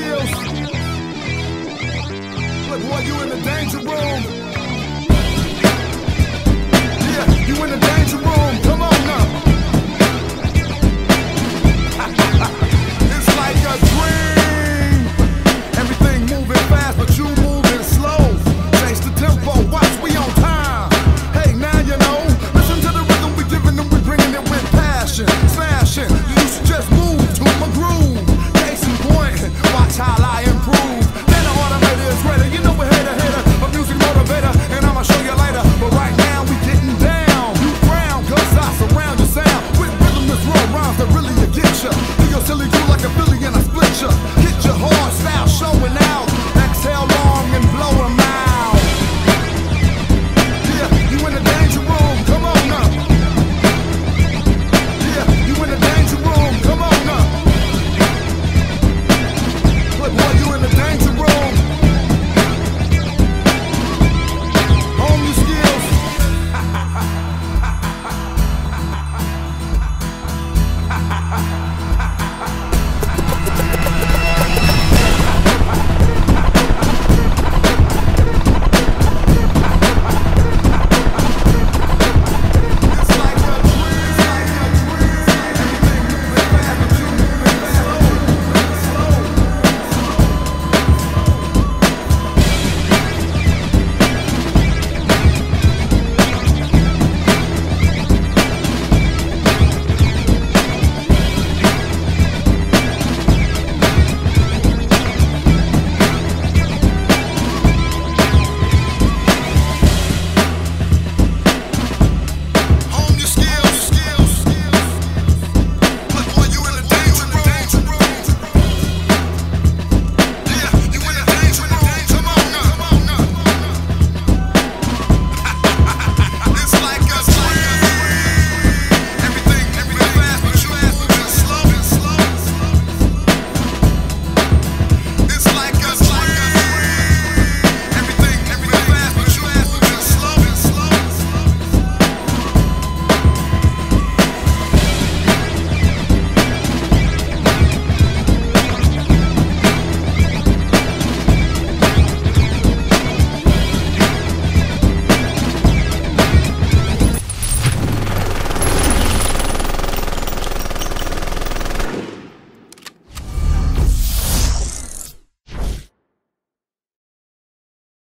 skills. Look, boy, you in the danger room.